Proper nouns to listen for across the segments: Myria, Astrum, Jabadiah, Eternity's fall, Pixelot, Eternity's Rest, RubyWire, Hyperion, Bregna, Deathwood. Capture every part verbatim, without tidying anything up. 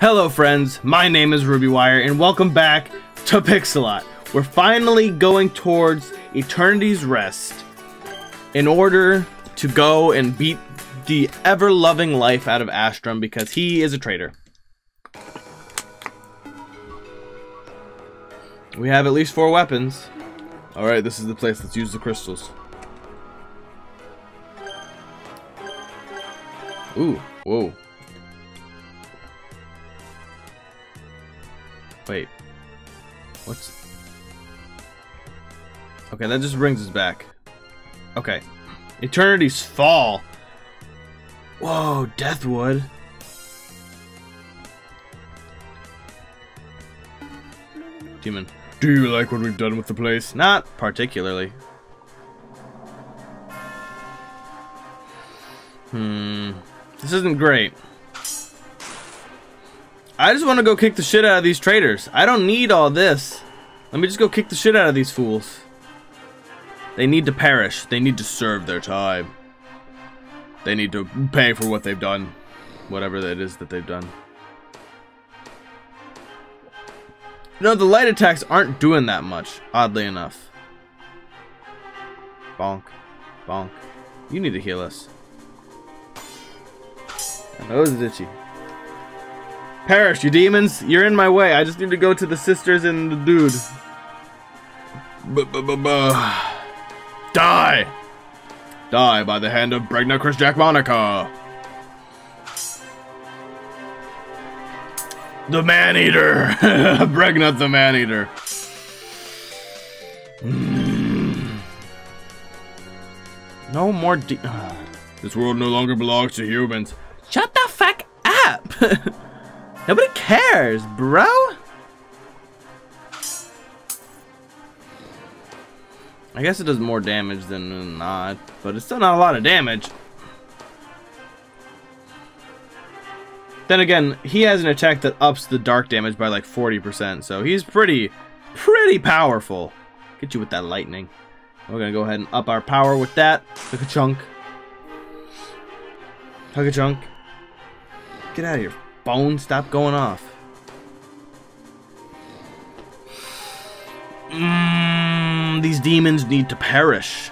Hello friends, my name is RubyWire and welcome back to Pixelot. We're finally going towards Eternity's Rest in order to go and beat the ever-loving life out of Astrum because he is a traitor. We have at least four weapons. Alright, this is the place. Let's use the crystals. Ooh, whoa. Wait, what's... Okay, that just brings us back. Okay, Eternity's Fall. Whoa, Deathwood. Demon, do you like what we've done with the place? Not particularly. Hmm, this isn't great. I just want to go kick the shit out of these traitors. I don't need all this. Let me just go kick the shit out of these fools. They need to perish. They need to serve their time. They need to pay for what they've done. Whatever it is that they've done. No, the light attacks aren't doing that much, oddly enough. Bonk. Bonk. You need to heal us. That was itchy. Perish, you demons! You're in my way. I just need to go to the sisters and the dude. B-b-b-b- Die! Die by the hand of Bregna Chris Jack Monica! The man-eater! Bregna the man-eater. Mm. No more de- This world no longer belongs to humans. Shut the fuck up! Nobody cares, bro. I guess it does more damage than not, but it's still not a lot of damage. Then again, he has an attack that ups the dark damage by like forty percent, so he's pretty, pretty powerful. Get you with that lightning. We're gonna go ahead and up our power with that. Took a chunk. Took a chunk. Get out of here. Phone, stop going off. Mm, these demons need to perish.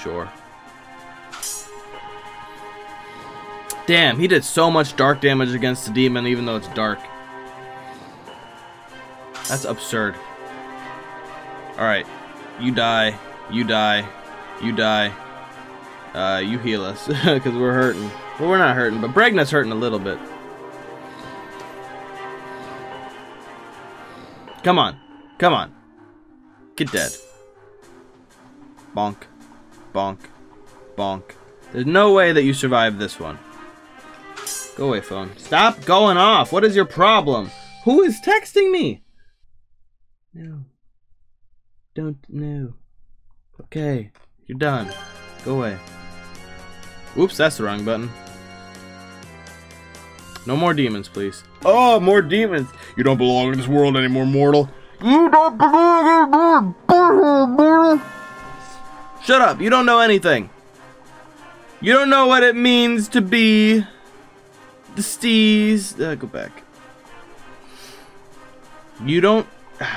Sure. Damn, he did so much dark damage against the demon, even though it's dark. That's absurd. Alright. You die. You die. You die. Uh, you heal us, because we're hurting. Well, we're not hurting, but Bregna's hurting a little bit. Come on. Come on. Get dead. Bonk. Bonk. Bonk. There's no way that you survive this one. Go away, phone. Stop going off. What is your problem? Who is texting me? No. Don't know. Okay. You're done. Go away. Oops, that's the wrong button. No more demons, please. Oh, more demons! You don't belong in this world anymore, mortal. You don't belong anymore, mortal. Shut up! You don't know anything. You don't know what it means to be the steez. Uh, go back. You don't.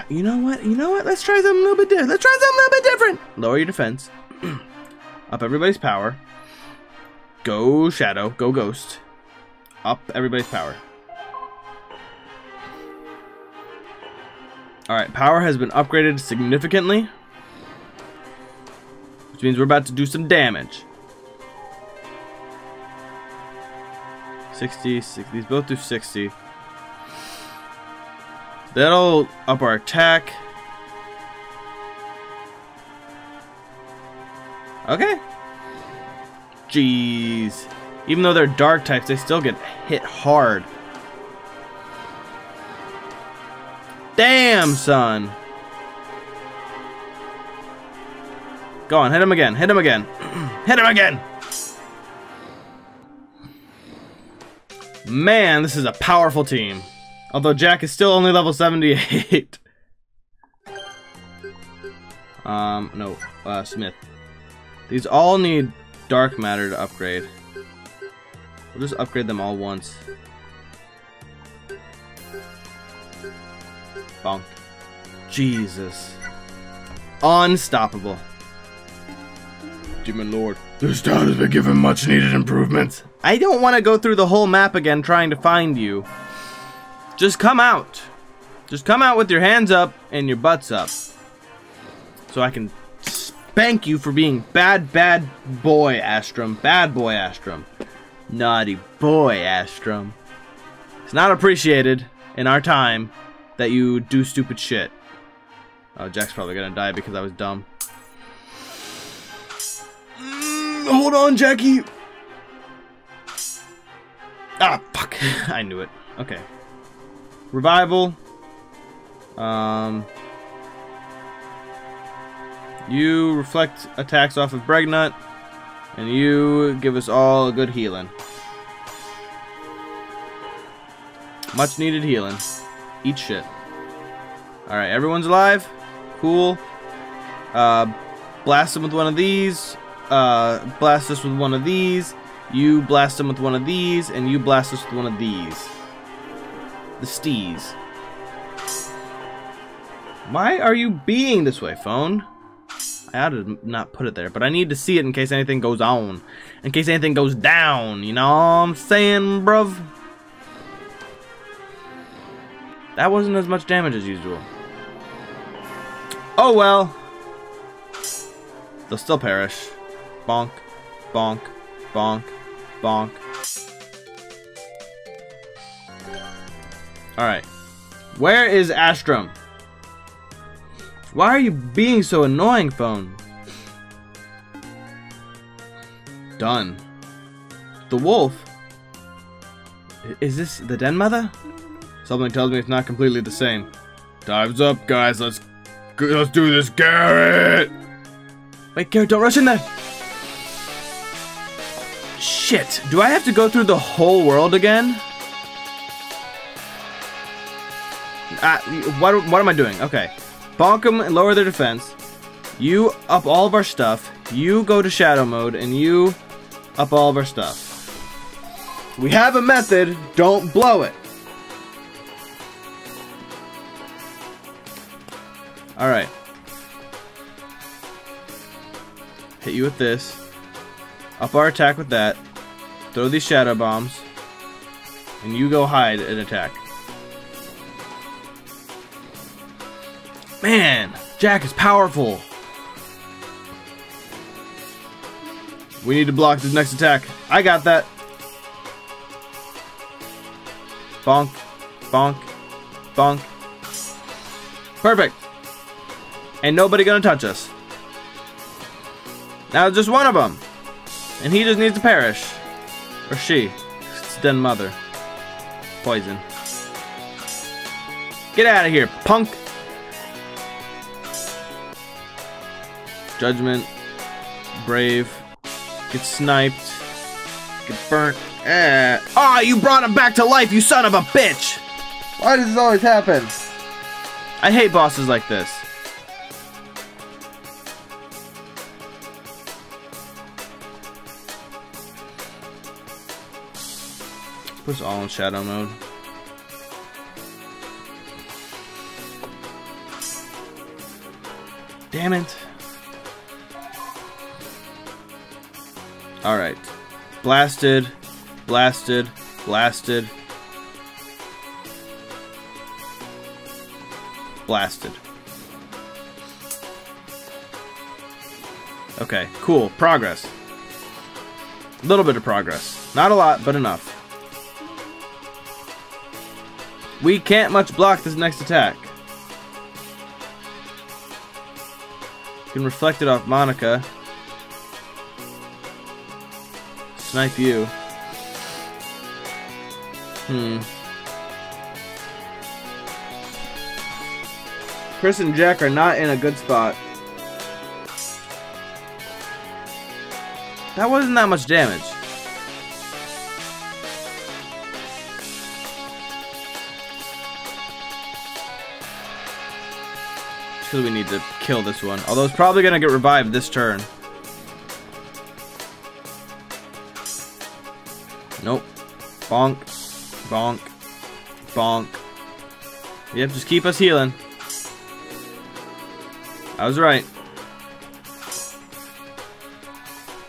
You know what? You know what? Let's try something a little bit different. Let's try something a little bit different. Lower your defense. Up everybody's power. Go shadow. Go ghost. Up everybody's power. Alright, power has been upgraded significantly. Which means we're about to do some damage. sixty, sixty. These both do sixty. That'll up our attack. Okay. Jeez. Even though they're dark types, they still get hit hard. Damn, son. Go on, hit him again. Hit him again. Hit him again. Man, this is a powerful team. Although Jack is still only level seventy-eight. um, no, uh, Smith. These all need dark matter to upgrade. We'll just upgrade them all once. Bonk. Jesus. Unstoppable. Dear my lord. This town has been given much needed improvements. I don't want to go through the whole map again trying to find you. Just come out. Just come out with your hands up and your butts up. So I can spank you for being bad, bad boy, Astrum. Bad boy, Astrum. Naughty boy, Astrum. It's not appreciated in our time that you do stupid shit. Oh, Jack's probably gonna die because I was dumb. Mm, hold on, Jackie. Ah, fuck. I knew it. Okay. Revival. Um... You reflect attacks off of Bregnut, and you give us all a good healing. Much needed healing. Eat shit. Alright, everyone's alive. Cool. Uh, blast them with one of these. Uh, blast us with one of these. You blast them with one of these, and you blast us with one of these. The steez. Why are you being this way, phone? I ought to not put it there, but I need to see it in case anything goes on. In case anything goes down, you know what I'm saying, bruv? That wasn't as much damage as usual. Oh well. They'll still perish. Bonk, bonk, bonk, bonk. Alright. Where is Astrum? Why are you being so annoying, phone? Done. The wolf? Is this the den mother? Something tells me it's not completely the same. Time's up, guys. Let's let's do this, Garrett. Wait, Garrett, don't rush in there. Shit. Do I have to go through the whole world again? Ah, what what am I doing? Okay. Bonk them and lower their defense. You up all of our stuff. You go to shadow mode and you up all of our stuff. We have a method. Don't blow it. Alright. Hit you with this. Up our attack with that. Throw these shadow bombs. And you go hide and attack. Man, Jack is powerful. We need to block this next attack. I got that. Bonk, bonk, bonk. Perfect. Ain't nobody gonna touch us. Now just one of them. And he just needs to perish. Or she. It's den mother. Poison. Get out of here, punk. Judgment, brave, get sniped, get burnt. Ah, oh, you brought him back to life, you son of a bitch! Why does this always happen? I hate bosses like this. Put us all in shadow mode. Damn it. Alright. Blasted. Blasted. Blasted. Blasted. Okay, cool. Progress. A little bit of progress. Not a lot, but enough. We can't much block this next attack. You can reflect it off Monica. Snipe you. Hmm. Chris and Jack are not in a good spot. That wasn't that much damage. Because we need to kill this one. Although it's probably going to get revived this turn. Nope. Bonk. Bonk. Bonk. Yep, just keep us healing. I was right.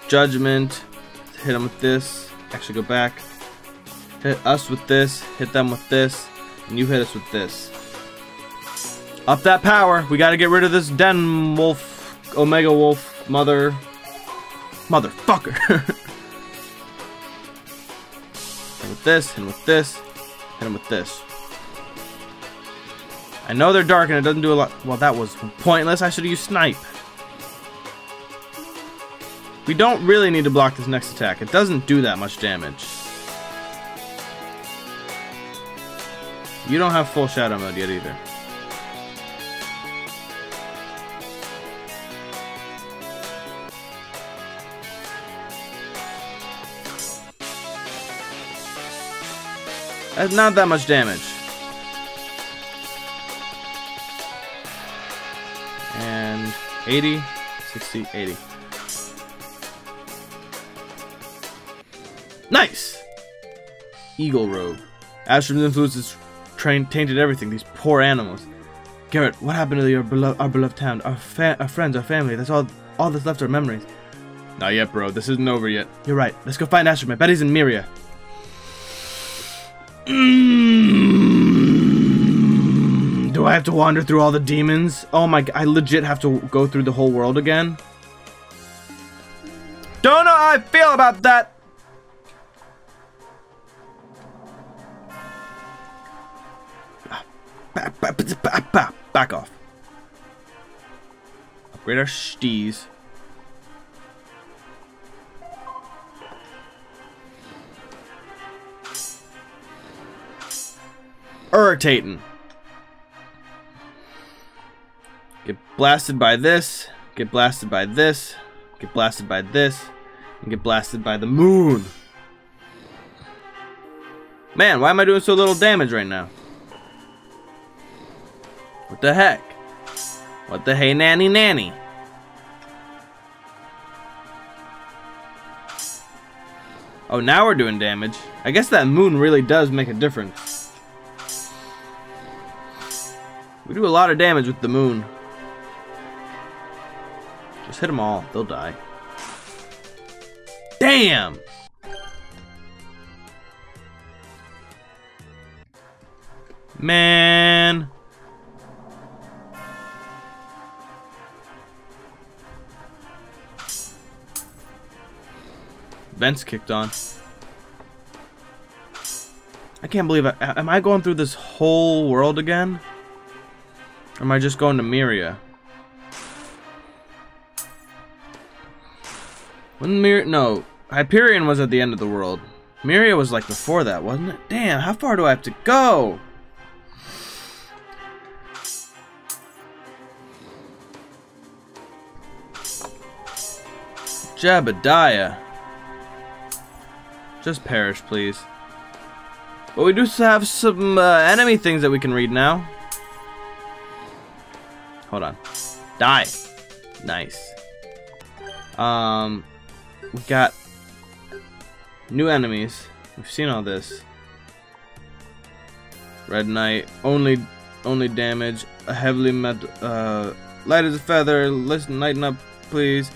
Judgment. Hit them with this. Actually, go back. Hit us with this. Hit them with this. And you hit us with this. Up that power. We gotta get rid of this den wolf. Omega wolf. Mother. Motherfucker. Hit him with this. Hit him with this. Hit him with this. I know they're dark and it doesn't do a lot. Well, that was pointless. I should have used snipe. We don't really need to block this next attack. It doesn't do that much damage. You don't have full shadow mode yet either. That's not that much damage. And eighty, sixty, eighty. Nice! Eagle Robe. Astrum's influence has tainted everything, these poor animals. Garrett, what happened to your belo our beloved town? Our, our friends, our family, that's all all that's left are memories. Not yet, bro. This isn't over yet. You're right. Let's go find Astrum. I bet he's in Myria. Mm. Do I have to wander through all the demons? Oh my god, I legit have to go through the whole world again? Don't know how I feel about that! Back off. Upgrade our steez. Irritating. Get blasted by this, get blasted by this, get blasted by this, and get blasted by the moon. Man, why am I doing so little damage right now? What the heck? What the hey nanny nanny? Oh, now we're doing damage. I guess that moon really does make a difference. We do a lot of damage with the moon. Just hit them all. They'll die. Damn! Man! Vents kicked on. I can't believe I... Am I going through this whole world again? Or am I just going to Myria? When Myria, no, Hyperion was at the end of the world. Myria was like before that, wasn't it? Damn, how far do I have to go? Jabadiah. Just perish, please. But we do have some uh, enemy things that we can read now. Hold on. Die. Nice. Um, we got new enemies. We've seen all this. Red Knight. Only, only damage. A heavily metal. Uh, light as a feather. Listen, lighten up, please.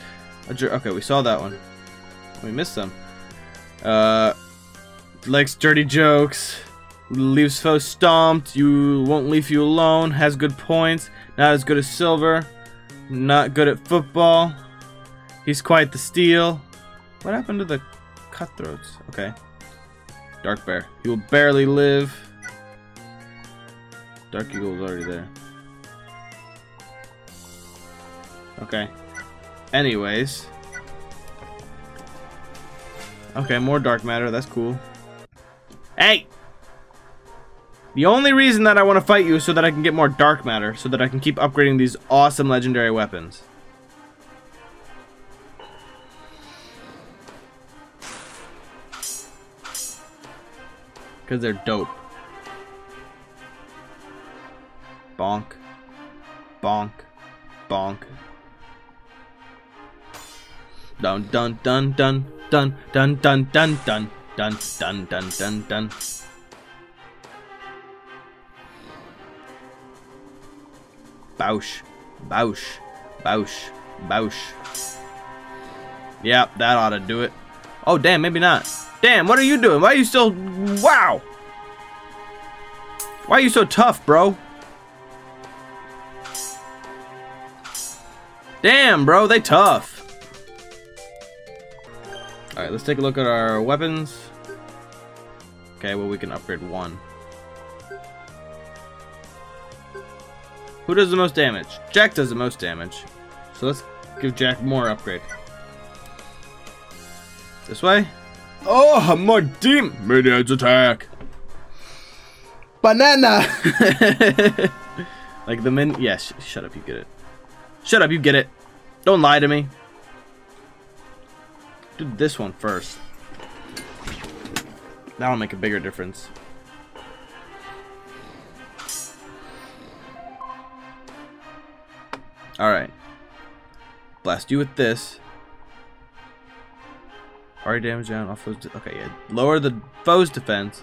Okay, we saw that one. We missed them. Uh, likes dirty jokes. Leaves foes stomped. You won't leave you alone. Has good points. Not as good as silver. Not good at football. He's quite the steal. What happened to the cutthroats? Okay. Dark bear. He will barely live. Dark eagle is already there. Okay. Anyways. Okay, more dark matter. That's cool. Hey! The only reason that I want to fight you is so that I can get more dark matter, so that I can keep upgrading these awesome legendary weapons. Because they're dope. Bonk. Bonk. Bonk. Dun dun dun dun dun dun dun dun dun. Dun dun dun dun dun. Bausch, Bausch, Bausch, Bausch. Yep, that ought to do it. Oh damn, maybe not. Damn, what are you doing? Why are you still? Wow. Why are you so tough, bro? Damn, bro, they tough. All right, let's take a look at our weapons. Okay, well, we can upgrade one. Who does the most damage? Jack does the most damage. So let's give Jack more upgrade. This way? Oh, more team! Minions attack! Banana! Like the min- yeah, sh shut up, you get it. Shut up, you get it. Don't lie to me. Do this one first. That'll make a bigger difference. Alright. Blast you with this. Already damage down, off foes. Okay, yeah. Lower the foe's defense.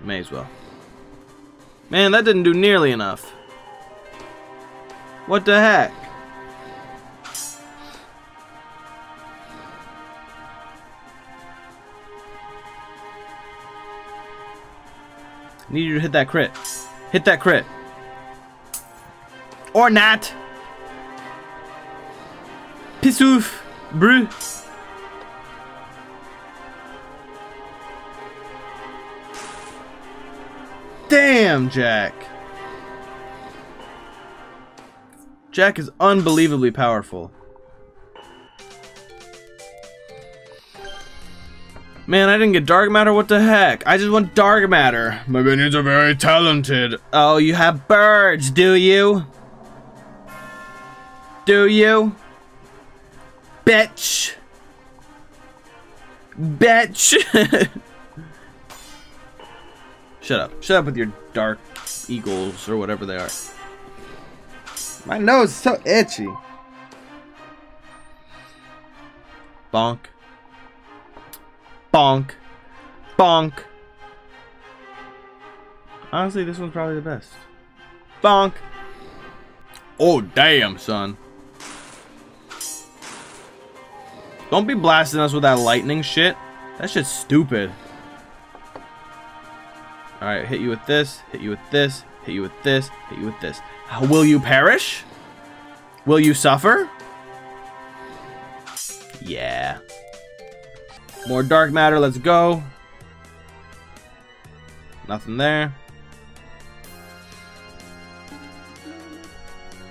May as well. Man, that didn't do nearly enough. What the heck? Need you to hit that crit. Hit that crit. Or not. Piss off, bruh. Damn, Jack. Jack is unbelievably powerful. Man, I didn't get dark matter, what the heck? I just want dark matter. My minions are very talented. Oh, you have birds, do you? Do you? Bitch. Bitch. Shut up. Shut up with your dark eagles or whatever they are. My nose is so itchy. Bonk. Bonk. Bonk. Honestly, this one's probably the best. Bonk. Oh, damn, son. Don't be blasting us with that lightning shit. That shit's stupid. Alright, hit you with this, hit you with this, hit you with this, hit you with this. Will you perish? Will you suffer? Yeah. More dark matter, let's go. Nothing there.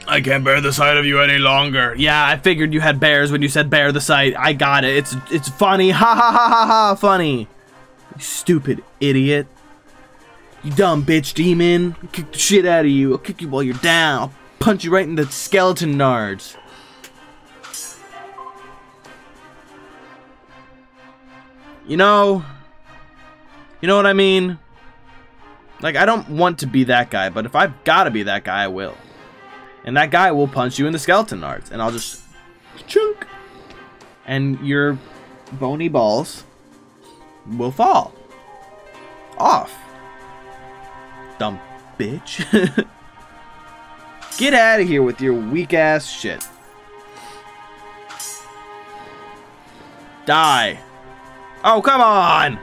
I can't bear the sight of you any longer. Yeah, I figured you had bears when you said bear the sight. I got it. It's it's funny. Ha ha ha ha ha, funny. You stupid idiot. You dumb bitch demon. I'll kick the shit out of you. I'll kick you while you're down. I'll punch you right in the skeleton nards. You know. You know what I mean? Like, I don't want to be that guy, but if I've got to be that guy, I will. And that guy will punch you in the skeleton nards. And I'll just... chunk. And your bony balls will fall. Off. Dumb bitch. Get out of here with your weak ass shit. Die. Oh, come on.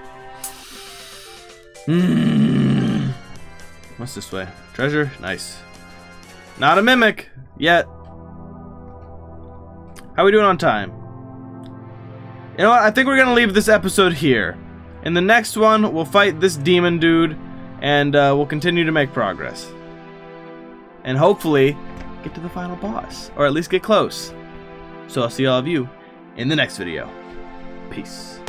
Mm. What's this way? Treasure? Nice. Not a mimic yet. How we doing on time? You know what? I think we're gonna leave this episode here. In the next one, we'll fight this demon dude. And uh, we'll continue to make progress. And hopefully, get to the final boss. Or at least get close. So I'll see all of you in the next video. Peace.